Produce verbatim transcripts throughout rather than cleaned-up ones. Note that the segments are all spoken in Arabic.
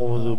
أعوذ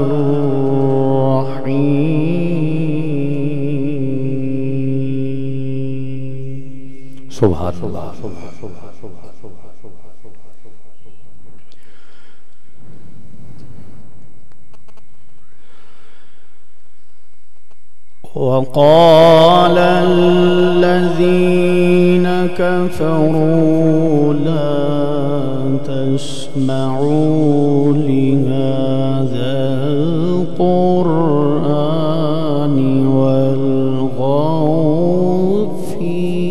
الرحيم. سبحان اللہ. وقال الذين كفروا لا تسمعوا لهذا القرآن والغوا فيه.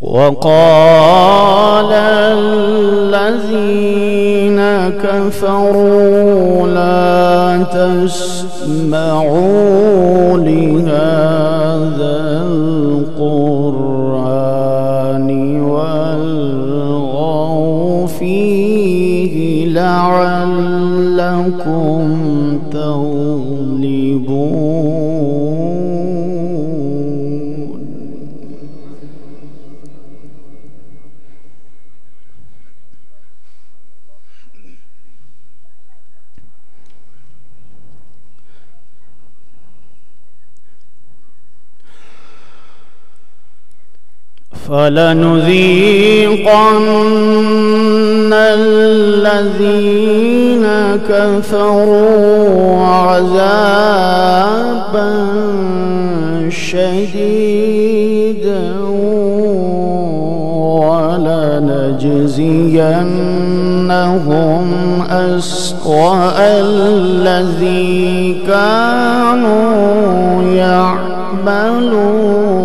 وقال الذين كفروا لا تسمعوا لهذا القرآن والغوا فيه لعلكم تغلبون. فَلَنُذِيقَنَّ الَّذِينَ كَفَرُوا عَذَابًا شَدِيدًا وَلَنَجْزِيَنَّهُمْ أَسْوَأَ الَّذِي كَانُوا يَعْمَلُونَ.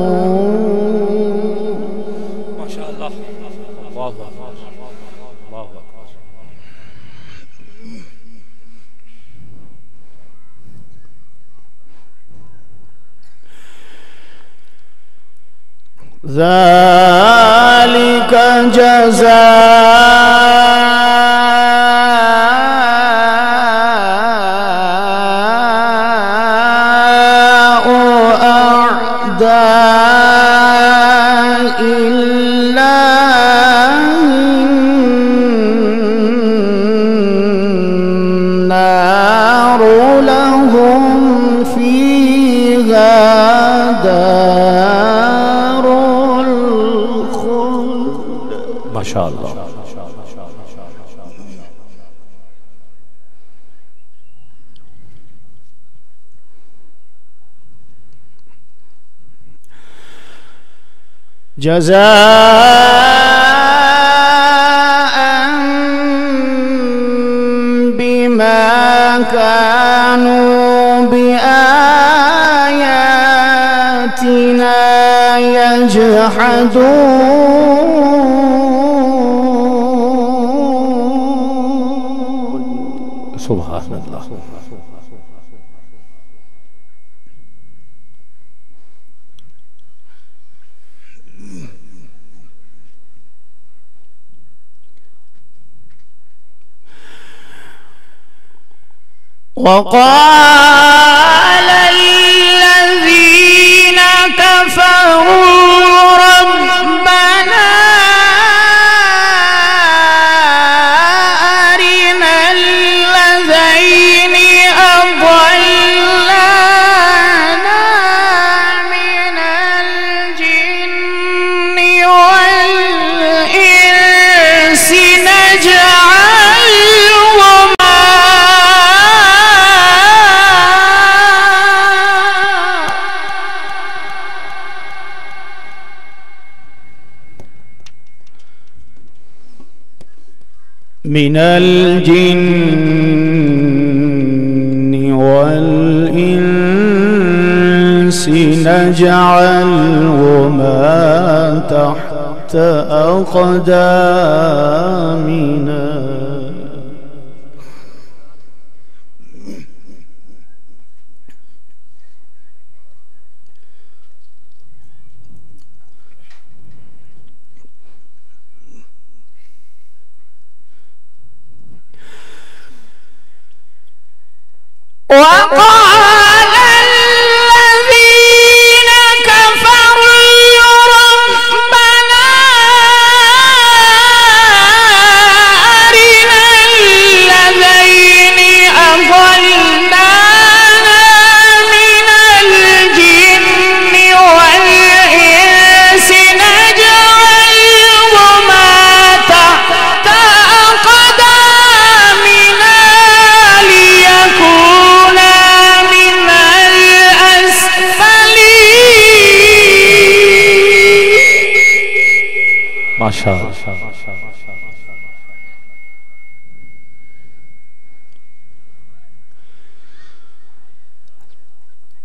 ذلك جزاء أعداء الله النار لهم فيها دار. ماشاء اللہ. جزاء بما كانوا بآياتنا يجحدون. سبحان اللہ. وقال الذين كفروا ربنا من الجن والإنس نجعلهما تحت أقدامنا وقال الذين كفروا ربنا أرنا الذين أضلنا من الجن والإنس نجعلهما تحت أقدامنا ليكون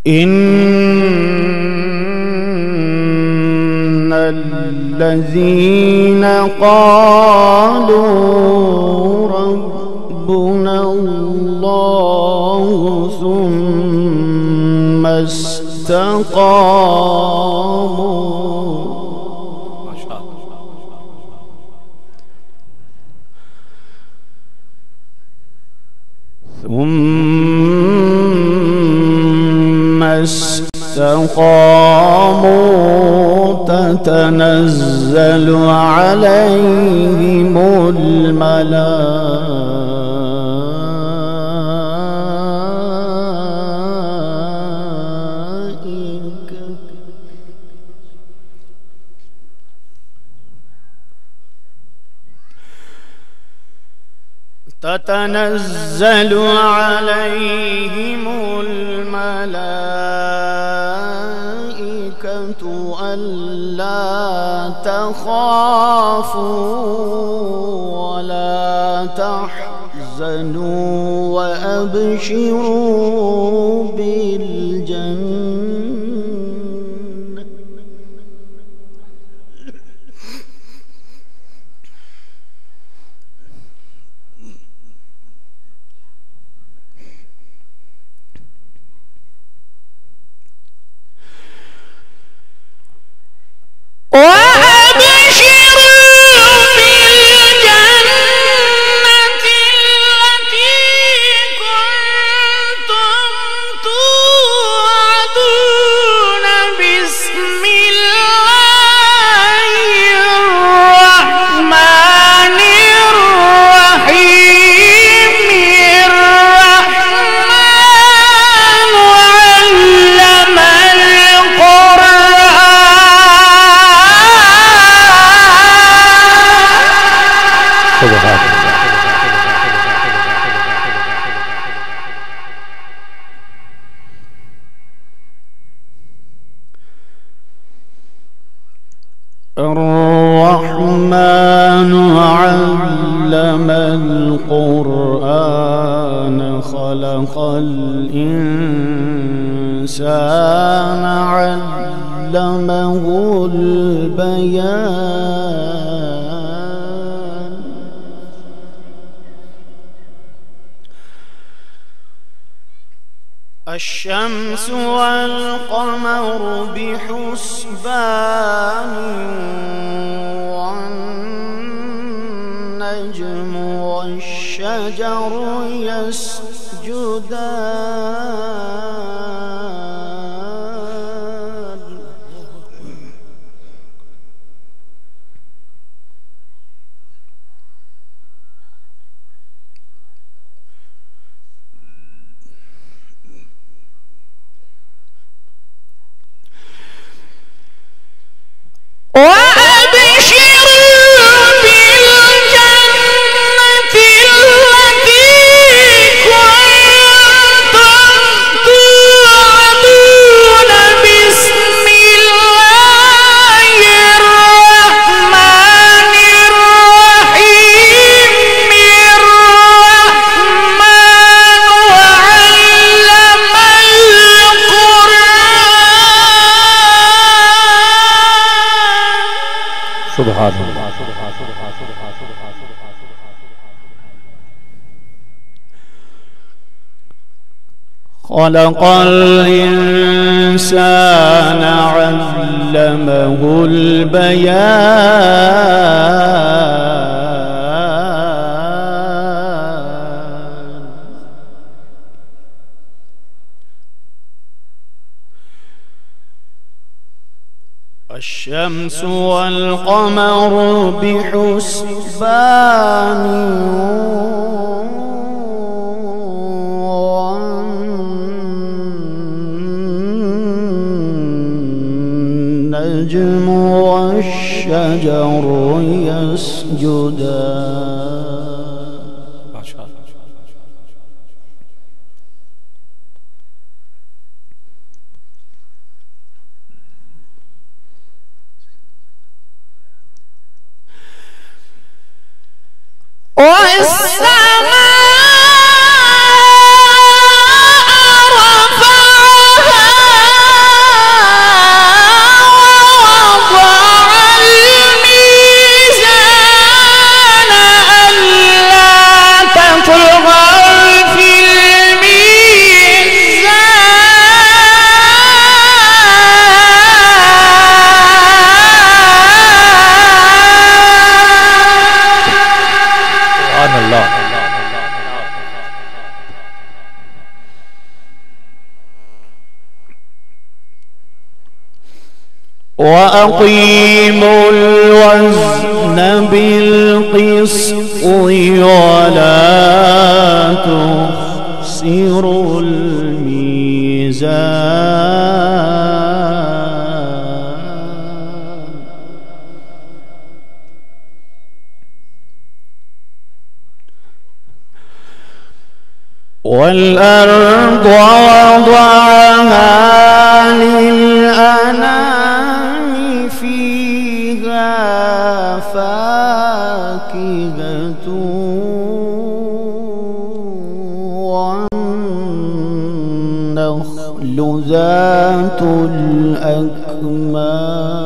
إن الذين قالوا ربنا الله ثم استقاموا ثم استقاموا تتنزل عليهم الملائكة تتنزل عليهم الملائكة ألا تخافوا ولا تحزنوا وأبشروا بالجنة الرحمن علم القرآن خلق الإنسان علمه البيان الشمس والقمر بحسبان والنجم والشجر يسجدان خلق الإنسان علمه البيان الشمس والقمر بحسبان النجم والشجر يسجدان ما شاء الله. وأقيموا الوزن بالقسط ولا تخسروا الميزان والأرض وضعها للأنام فيها فاكهة والنخل ذات الأكمام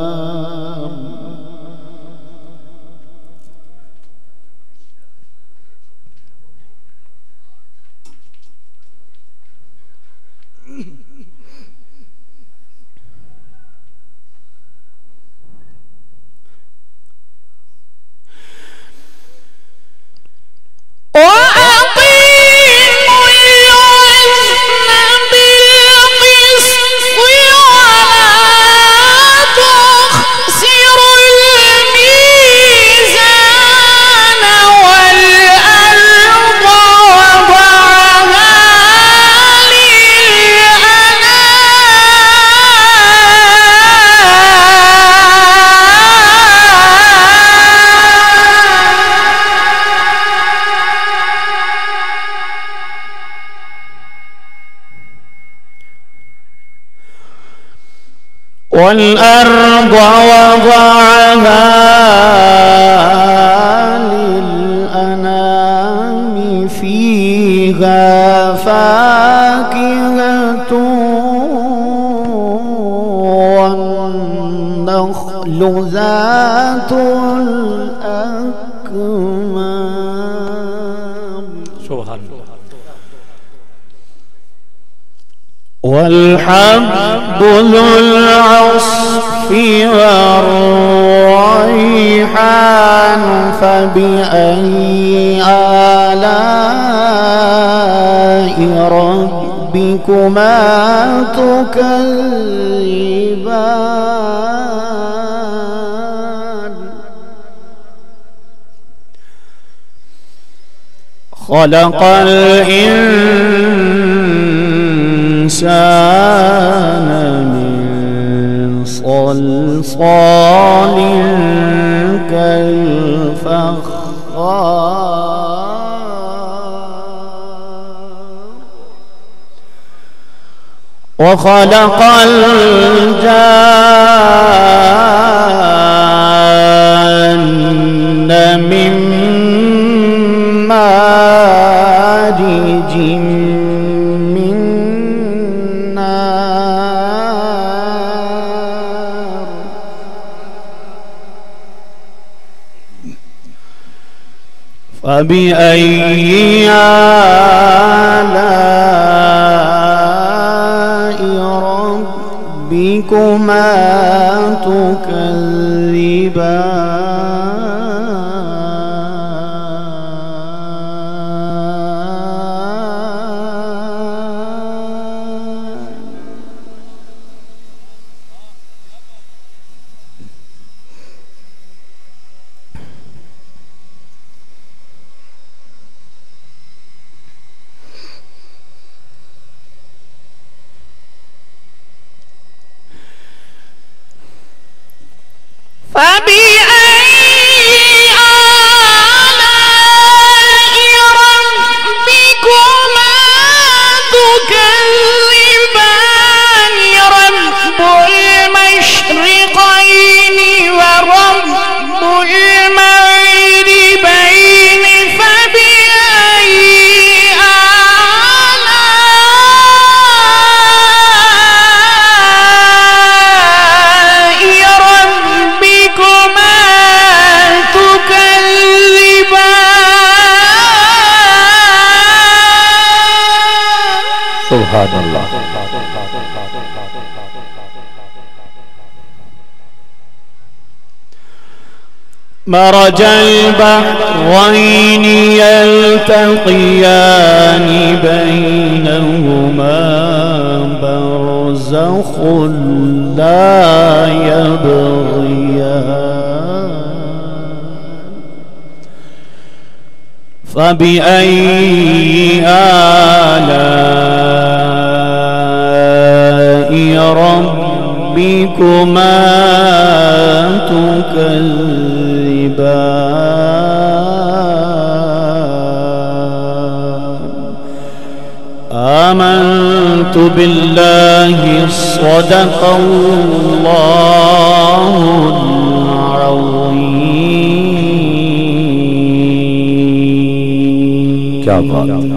والأرض وضعها للأنام فيها فاكهة والنخل ذات الأكمام سبحان الله والحب ذو العصف والريحان فبأي آلاء ربكما تكذبان خلق الإنسان الإنسان من صلصال كالفخار وخلق الجان من مارج فبأي آلاء تكذبان. سبحان اللہ. مرج البحرين يلتقيان بينهما برزخ لا يبغيان. فبأي آلاء ربكما تكذبان. آمنت بالله صدق الله العظيم.